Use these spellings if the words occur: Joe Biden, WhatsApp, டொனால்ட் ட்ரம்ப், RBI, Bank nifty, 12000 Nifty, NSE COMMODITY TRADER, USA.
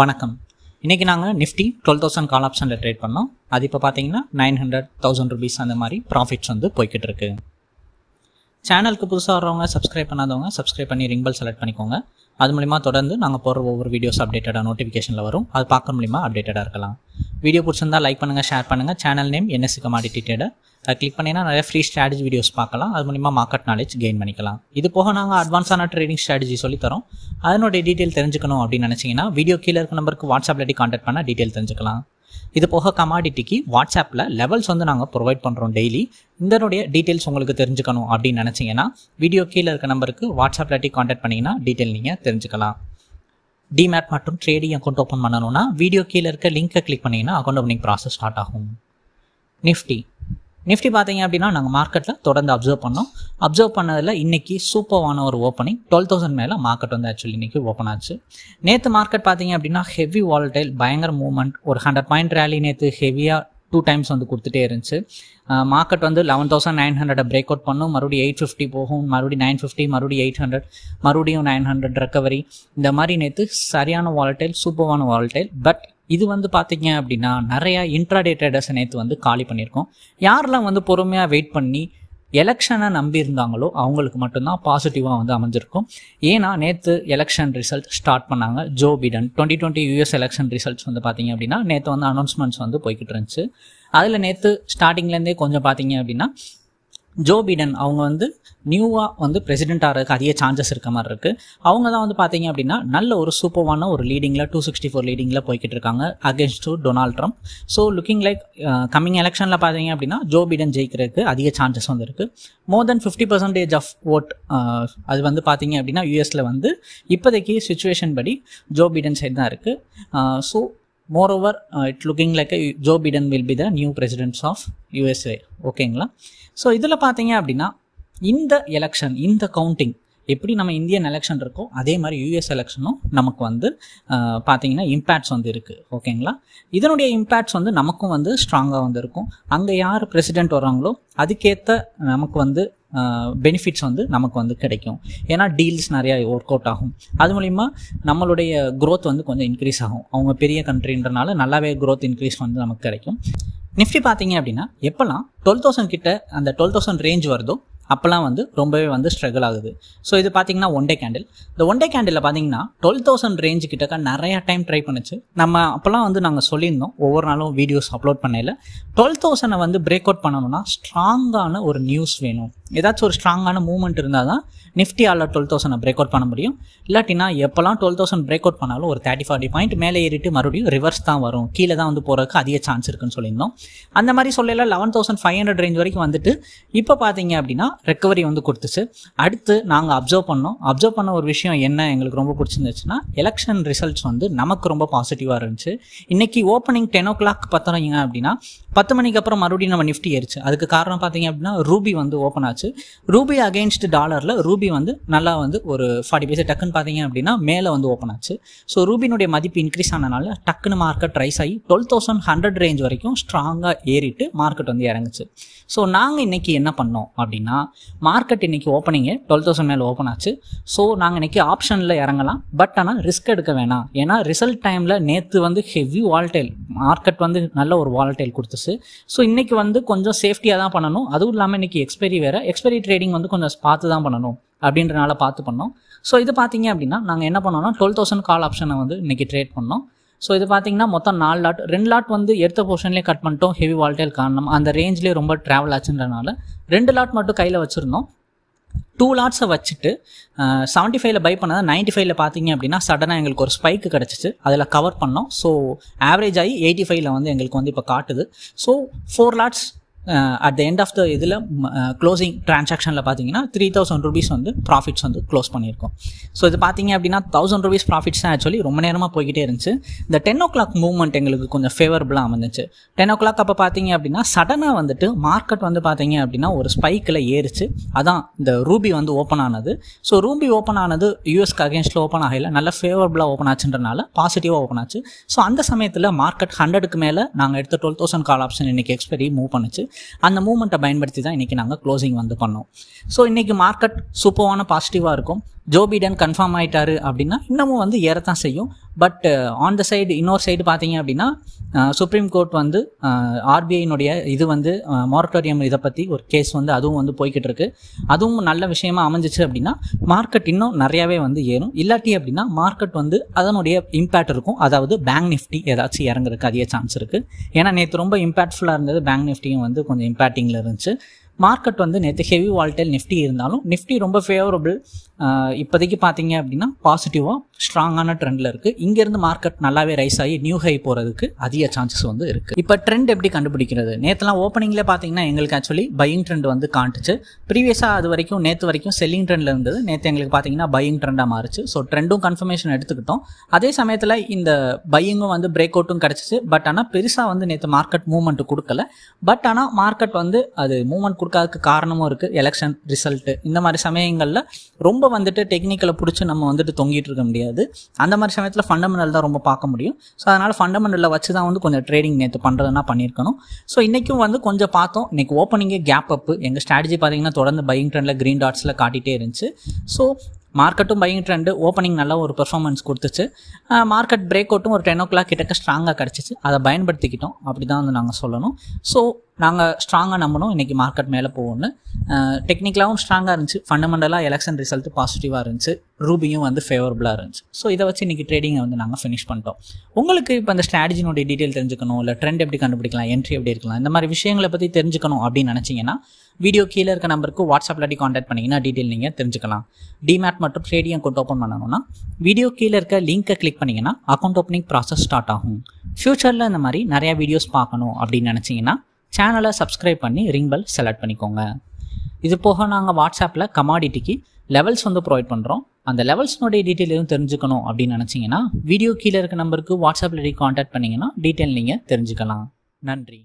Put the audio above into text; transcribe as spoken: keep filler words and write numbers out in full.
வணக்கம். இன்றைக்கி நாங்கள் நிஃப்டி டுவெல் தௌசண்ட் கால் ஆப்ஷனில் ட்ரேட் பண்ணோம். அது இப்போ பார்த்தீங்கன்னா நைன் ஹண்ட்ரட் தௌசண்ட் ருபீஸ் அந்த மாதிரி ப்ராஃபிட்ஸ் வந்து போய்கிட்டு இருக்கு. சேனலுக்கு புதுசாக வரவங்க, சப்ஸ்கிரைப் பண்ணாதவங்க சப்ஸ்கிரைப் பண்ணி ரிங் பெல் செலக்ட் பண்ணிக்கோங்க. அது மூலிமா தொடர்ந்து நாங்கள் போகிற ஒவ்வொரு வீடியோஸ் அப்டேட்டடாக நோட்டிஃபிகேஷனில் வரும். அது பார்க்குற மூலிமா அப்டேட்டடாக இருக்கலாம். வீடியோ பிடிச்சிருந்தால் லைக் பண்ணுங்கள், ஷேர் பண்ணுங்கள். Channel name N S K market trader. அதை கிளிக் பண்ணிங்கன்னா நிறைய ஃப்ரீ ஸ்ட்ராட்டஜி வீடியோஸ் பார்க்கலாம். அது மூலிமா மார்க்கெட் நாலேஜ் கெயின் பண்ணிக்கலாம். இது போக நாங்கள் அட்வான்ஸான ட்ரேடிங் ஸ்ட்ராட்டஜி சொல்லித்தரோம். அதனுடைய டீட்டெயில் தெரிஞ்சுக்கணும் அப்படின்னு நினச்சிங்கன்னா வீடியோ கீழே இருக்க நம்பருக்கு வாட்ஸ்அப்லடி காண்டாக்ட் பண்ணால் டீட்டெயில் தெரிஞ்சுக்கலாம். இது போக கமாடிட்டிக்கு வாட்ஸ்அப்பில் லெவல்ஸ் வந்து நாங்கள் ப்ரொவைட் பண்ணுறோம் டெய்லி. இதனுடைய டீட்டெயில்ஸ் உங்களுக்கு தெரிஞ்சுக்கணும் அப்படின்னு நினச்சிங்கன்னா வீடியோ கீழே இருக்க நம்பருக்கு வாட்ஸ்அப்லடி காண்டாக்ட் பண்ணிங்கன்னா டீட்டெயில் நீங்கள் தெரிஞ்சுக்கலாம். டிமேட் மற்றும் ட்ரேடிங் அக்கௌண்ட் ஓப்பன் பண்ணணும்னா வீடியோ கீழே இருக்க லிங்கை கிளிக் பண்ணிங்கன்னா அக்கௌண்ட் ஓப்பனிங் ப்ராசஸ் ஸ்டார்ட் ஆகும். நிஃப்டி நிஃப்டி பார்த்தீங்க அப்படின்னா நாங்கள் மார்க்கெட்டில் தொடர்ந்து அப்சர்வ் பண்ணோம். அப்சர்வ் பண்ணதில் இன்றைக்கி சூப்பரான ஒரு ஓப்பனிங் டுவெல் தௌசண்ட் மேலே மார்க்கெட் வந்து ஆக்சுவலி இன்றைக்கி ஓப்பன் ஆச்சு. நேற்று மார்க்கெட் பார்த்தீங்க அப்படின்னா ஹெவி வாலடைல், பயங்கர மூவ்மெண்ட். ஒரு ஹண்ட்ரட் பாயிண்ட் ரேலி நேற்று ஹெவியாக டூ டைம்ஸ் வந்து கொடுத்துட்டே இருந்துச்சு. மார்க்கெட் வந்து லெவன் தௌசண்ட் நைன் ஹண்ட்ரடை பிரேக் அவுட் பண்ணும், மறுபடியும் எயிட் ஃபிஃப்டி போகும், மறுபடியும் நைன் ஃபிஃப்டி, மறுபடியும் எயிட் ஹண்ட்ரட், மறுபடியும் நைன் ஹண்ட்ரட் ரெக்கவரி. இந்த மாதிரி நேற்று சரியான வாலடைல், சூப்பரான வாலடைல். பட் இது வந்து பார்த்தீங்க அப்படின்னா நிறையா இன்ட்ராடே ட்ரேடர்ஸை நேற்று வந்து காலி பண்ணியிருக்கோம். யாரெல்லாம் வந்து பொறுமையாக வெயிட் பண்ணி எலெக்ஷனை நம்பியிருந்தாங்களோ அவங்களுக்கு மட்டும்தான் பாசிட்டிவாக வந்து அமைஞ்சிருக்கும். ஏன்னா நேற்று எலெக்ஷன் ரிசல்ட் ஸ்டார்ட் பண்ணாங்க. Joe Biden twenty twenty US election results வந்து பார்த்தீங்க அப்படின்னா நேற்று வந்து அனௌன்ஸ்மெண்ட்ஸ் வந்து போய்கிட்டு இருந்துச்சு. அதில் நேற்று ஸ்டார்டிங்லேருந்தே கொஞ்சம் பார்த்தீங்க அப்படின்னா ஜோ பைடன் அவங்க வந்து நியூவாக வந்து பிரசிடென்ட் ஆகிறதுக்கு அதிக சான்சஸ் இருக்க மாதிரி இருக்குது. அவங்க தான் வந்து பார்த்தீங்க அப்படின்னா நல்ல ஒரு சூப்பரான ஒரு லீடிங்கில் டூ சிக்ஸ்டி ஃபோர் லீடிங்கில் போய்கிட்டு இருக்காங்க against to டொனால்ட் ட்ரம்ப். So looking like coming எலெக்ஷனில் பார்த்தீங்க அப்படின்னா ஜோ பைடன் ஜெயிக்கிறதுக்கு அதிக சான்சஸ் வந்து இருக்குது. More than fifty percentage of odd அது வந்து பார்த்தீங்க அப்படின்னா யூஎஸில் வந்து இப்போதைக்கு சுச்சுவேஷன் படி ஜோ பைடன் சைடு தான் இருக்குது. So moreover uh, it looking like a, Joe Biden will be the new president of U S A. ஓகேங்களா? ஸோ இதில் பார்த்தீங்க அப்படின்னா இந்த எலெக்ஷன், இந்த கவுண்டிங் எப்படி நம்ம இந்தியன் எலெக்ஷன் இருக்கோ அதே மாதிரி யூஎஸ் எலெக்ஷனும் நமக்கு வந்து பார்த்தீங்கன்னா இம்பேக்ட்ஸ் வந்து இருக்குது. ஓகேங்களா? இதனுடைய இம்பேக்ட்ஸ் வந்து நமக்கும் வந்து ஸ்ட்ராங்காக வந்து இருக்கும். அங்கே யார் பிரசிடென்ட் வர்றாங்களோ அதுக்கேற்ற நமக்கு வந்து பெனிஃபிட்ஸ் வந்து நமக்கு வந்து கிடைக்கும். ஏன்னா டீல்ஸ் நிறையா ஒர்க் அவுட் ஆகும். அது மூலிமா நம்மளுடைய க்ரோத் வந்து கொஞ்சம் இன்க்ரீஸ் ஆகும். அவங்க பெரிய கண்ட்ரின்றனால நல்லாவே க்ரோத் இன்க்ரீஸ் வந்து நமக்கு கிடைக்கும். நிஃப்டி பார்த்தீங்க அப்படின்னா எப்போல்லாம் டுவெல் தௌசண்ட் கிட்ட அந்த டுவெல் தௌசண்ட் ரேஞ்ச் வருதோ அப்போலாம் வந்து ரொம்பவே வந்து ஸ்ட்ரகிள் ஆகுது. ஸோ இது பார்த்தீங்கன்னா ஒன் டே கேண்டில். இந்த ஒன் டே கேண்டில் பார்த்தீங்கன்னா டுவெல் தௌசண்ட் ரேஞ்ச் கிட்டக்க நிறையா டைம் ட்ரை பண்ணிச்சு. நம்ம அப்போலாம் வந்து நாங்கள் சொல்லியிருந்தோம் ஒவ்வொரு நாளும் வீடியோஸ் அப்லோட் பண்ணையில் டுவெல் தௌசண்டை வந்து பிரேக் அவுட் பண்ணணும்னா ஸ்ட்ராங்கான ஒரு நியூஸ் வேணும். ஏதாச்சும் ஒரு ஸ்ட்ராங்கான மூவ்மெண்ட் இருந்தால் தான் நிஃப்டி ஆளில் டுவெல் தௌசண்டை பிரேக் அவுட் பண்ண முடியும். இல்லாட்டினா எப்போல்லாம் டுவெல் தௌசண்ட் பிரேக் அவுட் பண்ணாலும் ஒரு தேர்ட்டி ஃபார்ட்டி பாயிண்ட் மேலே ஏறிட்டு மறுபடியும் ரிவர்ஸ் தான் வரும். கீழே தான் வந்து போகிறதுக்கு அதிக சான்ஸ் இருக்குன்னு சொல்லியிருந்தோம். அந்த மாதிரி சொல்லல eleven thousand five hundred range வரைக்கும் வந்துட்டு இப்போ பார்த்தீங்க அப்படின்னா ரெக்கவரி வந்து கொடுத்துச்சு. அடுத்து நாங்கள் அப்சர்வ் பண்ணோம். அப்சர்வ் பண்ண ஒரு விஷயம் என்ன எங்களுக்கு ரொம்ப பிடிச்சிருந்துச்சுன்னா எலெக்ஷன் ரிசல்ட்ஸ் வந்து நமக்கு ரொம்ப பாசிட்டிவாக இருந்துச்சு. இன்றைக்கி ஓப்பனிங் டென் ஓ கிளாக் பார்த்தீங்க அப்படின்னா பத்து மணிக்கு அப்புறம் மறுபடியும் நம்ம நிஃப்டி ஏறிச்சு. அதுக்கு காரணம் பார்த்தீங்க அப்படின்னா ரூபி வந்து ஓப்பன் ஆச்சு. ரூபி அகெயின்ஸ்ட் டாலரில் ரூபி வந்து நல்லா வந்து ஒரு ஃபார்ட்டி பைசா டக்குன்னு பார்த்தீங்க அப்படின்னா மேலே வந்து ஓப்பன் ஆச்சு. ஸோ ரூபினுடைய மதிப்பு இன்க்ரீஸ் ஆனனால டக்குன்னு மார்க்கெட் ரைஸ் ஆகி டுவெல் தௌசண்ட் ஹண்ட்ரட் ரேஞ்ச் வரைக்கும் ஸ்ட்ராங்காக ஏறிட்டு மார்க்கெட் வந்து இறங்குச்சு. ஸோ நாங்கள் இன்றைக்கி என்ன பண்ணோம் அப்படின்னா மார்க்கெட் இன்னைக்கு ஓப்பனிங்கே டுவெல் தௌசண்ட் மேலே ஓப்பன் ஆச்சு. ஸோ நாங்கள் இன்னைக்கு ஆப்ஷனில் இறங்கலாம். பட் ஆனால் ரிஸ்க் எடுக்க வேணாம். ஏன்னா ரிசல்ட் டைமில் நேற்று வந்து ஹெவி வால்டைல் மார்க்கெட் வந்து நல்ல ஒரு வால்டைல் கொடுத்துச்சு. ஸோ இன்றைக்கி வந்து கொஞ்சம் சேஃப்டியாக தான் பண்ணணும். அதுவும் இல்லாமல் இன்றைக்கி எக்ஸ்பைரி வேறு, எக்ஸ்பைரி ட்ரேடிங் வந்து கொஞ்சம் பார்த்து தான் பண்ணணும் அப்படின்றனால பார்த்து பண்ணோம். ஸோ இது பார்த்தீங்க அப்படின்னா நாங்கள் என்ன பண்ணோம்னா டுவெல் தௌசண்ட் கால் ஆப்ஷனை வந்து இன்றைக்கி ட்ரேட் பண்ணோம். ஸோ இது பார்த்தீங்கன்னா மொத்தம் நாலு லாட், ரெண்டு லாட் வந்து எடுத்த போர்ஷன்லேயே கட் பண்ணிட்டோம். ஹெவி வால்டைல் காரணம் அந்த ரேஞ்சிலே ரொம்ப ட்ராவல் ஆச்சுன்றனால ரெண்டு லாட் மட்டும் கையில் வச்சுருந்தோம். டூ லாட்ஸை வச்சுட்டு செவன்ட்டி ஃபைவ்ல பை பண்ணால் நைன்ட்டி ஃபைவ்ல பார்த்தீங்க அப்படின்னா சடனாக எங்களுக்கு ஒரு ஸ்பைக்கு கிடச்சிச்சு. அதில் கவர் பண்ணோம். ஸோ ஆவரேஜ் ஆகி எயிட்டி ஃபைவ்ல வந்து எங்களுக்கு வந்து இப்போ காட்டுது. So four lots at the end of the இதில் க்ளோசிங் ட்ரான்சாக்ஷனில் பார்த்தீங்கன்னா த்ரீ தௌசண்ட் ருபீஸ் வந்து ப்ராஃபிட்ஸ் வந்து க்ளோஸ் பண்ணியிருக்கோம். ஸோ இது பார்த்தீங்க அப்படின்னா தௌசண்ட் ருபீஸ் ப்ராஃபிட்ஸ் தான் ஆக்சுவலி ரொம்ப நேரமாக போய்கிட்டே இருந்துச்சு. இந்த டென் ஓ கிளாக் மூவ்மெண்ட் எங்களுக்கு கொஞ்சம் ஃபேவரபுளாக வந்துச்சு. டென் ஓ கிளாக் அப்போ பார்த்தீங்க அப்படின்னா சடனாக வந்துட்டு மார்க்கெட் வந்து பார்த்தீங்க அப்படின்னா ஒரு ஸ்பைக்கில் ஏறிச்சு. அதான் இந்த ரூபி வந்து ஓப்பன் ஆனது. ஸோ ரூபி ஓப்பன் ஆனது யூஎஸ்க்கு அகேன்ஸ்டில் ஓப்பன் ஆகல, நல்ல ஃபேவரபுளாக ஓப்பன் ஆச்சுன்றனால பாசிட்டிவாக ஓப்பன் ஆச்சு. ஸோ அந்த சமயத்தில் மார்க்கெட் ஹண்ட்ரடுக்கு மேலே நாங்கள் எடுத்த டுவெல் தௌசண்ட் கால் ஆப்ஷன் இன்றைக்கி எக்ஸ்பைரி மூவ் பண்ணிச்சு. அந்த மூவ்மெண்ட்டை பயன்படுத்தி தான் இன்றைக்கி நாங்கள் க்ளோசிங் வந்து பண்ணோம். ஸோ இன்றைக்கி மார்க்கெட் சூப்பரான பாசிட்டிவாக இருக்கும். ஜோ பைடன் கன்ஃபார்ம் ஆகிட்டாரு அப்படின்னா இன்னமும் வந்து ஏறத்தான் செய்யும். பட் ஆன் த சைடு இன்னொரு சைடு பார்த்தீங்க அப்படின்னா சுப்ரீம் கோர்ட் வந்து ஆர்பிஐனுடைய இது வந்து மொரட்டோரியம் இதை பற்றி ஒரு கேஸ் வந்து அதுவும் வந்து போய்கிட்டு இருக்கு. அதுவும் நல்ல விஷயமா அமைஞ்சிச்சு அப்படின்னா மார்க்கெட் இன்னும் நிறையாவே வந்து ஏறும். இல்லாட்டி அப்படின்னா மார்க்கெட் வந்து அதனுடைய இம்பேக்ட் இருக்கும். அதாவது பேங்க் நிஃப்டி ஏதாச்சும் இறங்குறதுக்கு அதிக சான்ஸ் இருக்குது. ஏன்னா நேற்று ரொம்ப இம்பேக்ட்ஃபுல்லாக இருந்தது, பேங்க் நிஃப்டியும் வந்து கொஞ்சம் இம்பேக்டிங்கில் இருந்துச்சு. மார்க்கெட் வந்து நேற்று ஹெவி வால்டைல் நிஃப்டி இருந்தாலும் நிஃப்டி ரொம்ப ஃபேவரபிள் இப்போதைக்கு பார்த்தீங்க அப்படின்னா பாசிட்டிவாக ஸ்ட்ராங்கான ட்ரெண்டில் இருக்குது. இங்கேருந்து மார்க்கெட் நல்லாவே ரைஸ் ஆகி நியூ ஹை போகிறதுக்கு அதிக சான்சஸ் வந்து இருக்குது. இப்போ ட்ரெண்ட் எப்படி கண்டுபிடிக்கிறது? நேற்றுலாம் ஓப்பனிங்கில் பார்த்தீங்கன்னா எங்களுக்கு ஆக்சுவலி பையிங் ட்ரெண்ட் வந்து காட்டுச்சு. ப்ரீவியஸாக அது வரைக்கும் நேற்று வரைக்கும் செல்லிங் ட்ரெண்டில் இருந்தது. நேற்று எங்களுக்கு பார்த்தீங்கன்னா பையிங் ட்ரெண்டாக மாறிச்சு. ஸோ ட்ரெண்டும் கன்ஃபர்மேஷன் எடுத்துக்கிட்டோம். அதே சமயத்தில் இந்த பையிங்கும் வந்து பிரேக் அவுட்டும் கிடச்சிச்சு. பட் ஆனால் பெருசாக வந்து நேற்று மார்க்கெட் மூவ்மெண்ட் கொடுக்கல. பட் ஆனால் மார்க்கெட் வந்து அது மூவ்மெண்ட் கொடுக்காததுக்கு காரணமும் இருக்குது எலெக்ஷன் ரிசல்ட்டு. இந்த மாதிரி சமயங்களில் ரொம்ப வந்துட்டு டெக்னிக்கலை பிடிச்சி நம்ம வந்துட்டு தொங்கிட்டு இருக்க முடியாது. அந்த மாதிரி சமயத்தில் ஃபண்டமெண்டல் தான் ரொம்ப பார்க்க முடியும். ஸோ அதனால் ஃபண்டமெண்டலில் வச்சு தான் வந்து கொஞ்சம் ட்ரேடிங் நேற்று பண்ணுறதுனா பண்ணியிருக்கணும். ஸோ இன்றைக்கும் வந்து கொஞ்சம் பார்த்தோம். இன்றைக்கி ஓப்பனிங்கே கேப் அப்பு எங்கள் ஸ்ட்ராட்டஜி பார்த்தீங்கன்னா தொடர்ந்து பையிங் ட்ரெண்டில் க்ரீன் டாட்ஸில் காட்டிகிட்டே இருந்துச்சு. ஸோ மார்க்கெட்டும் பையிங் ட்ரெண்டு ஓப்பனிங் நல்லா ஒரு பெர்ஃபார்மன்ஸ் கொடுத்துச்சு. மார்க்கெட் பிரேக் அவுட்டும் ஒரு டென் ஓ கிளாக் கிட்டக்க ஸ்ட்ராங்காக கிடச்சிச்சு. அதை பயன்படுத்திக்கிட்டோம் அப்படி தான் வந்து நாங்கள் சொல்லணும். ஸோ நாங்கள் ஸ்ட்ராங்காக நம்பணும் இன்றைக்கி மார்க்கெட் மேலே போகணும்னு. டெக்னிக்கலாகவும் ஸ்ட்ராங்காக இருந்துச்சு, ஃபண்டமெண்டலாக எலெக்ஷன் ரிசல்ட்டு பாசிட்டிவாக இருந்துச்சு, ரூபியும் வந்து ஃபேவரபுளாக இருந்துச்சு. ஸோ இதை வச்சு இன்றைக்கி ட்ரேடிங்கை வந்து நாங்கள் ஃபினிஷ் பண்ணிட்டோம். உங்களுக்கு இப்போ அந்த ஸ்ட்ராட்டஜினுடைய டீட்டெயில் தெரிஞ்சுக்கணும், இல்லை ட்ரெண்ட் எப்படி கண்டுபிடிக்கலாம், என்ட்ரி எப்படி இருக்கலாம், இந்த மாதிரி விஷயங்களை பற்றி தெரிஞ்சுக்கணும் அப்படின்னு நினச்சிங்கன்னா வீடியோ கீழே இருக்க நம்பருக்கு வாட்ஸ்அப்லாட்டி காண்டாக்ட் பண்ணிங்கன்னா டீட்டெயில் நீங்கள் தெரிஞ்சுக்கலாம். டிமேட் மற்றும் ட்ரேடிங் அக்கௌண்ட் ஓப்பன் பண்ணணும்னா வீடியோ கீழே இருக்க லிங்க்கை கிளிக் பண்ணிங்கன்னா அக்கௌண்ட் ஓப்பனிங் ப்ராசஸ் ஸ்டார்ட் ஆகும். ஃப்யூச்சரில் இந்த மாதிரி நிறையா வீடியோஸ் பார்க்கணும் அப்படின்னு நினச்சிங்கன்னா சேனலை சப்ஸ்கிரைப் பண்ணி ரிங் பெல் செலக்ட் பண்ணிக்கோங்க. இது போக நாங்கள் வாட்ஸ்அப்பில் கமாடிட்டிக்கு லெவல்ஸ் வந்து ப்ரொவைட் பண்ணுறோம். அந்த லெவல்ஸ்னுடைய டீட்டெயில் எதுவும் தெரிஞ்சுக்கணும் அப்படின்னு நினச்சிங்கன்னா வீடியோ கீழே இருக்க நம்பருக்கு வாட்ஸ்அப்பில் காண்டாக்ட் பண்ணிங்கன்னா டீட்டெயில் நீங்கள் தெரிஞ்சுக்கலாம். நன்றி.